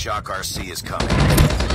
Shock RC is coming.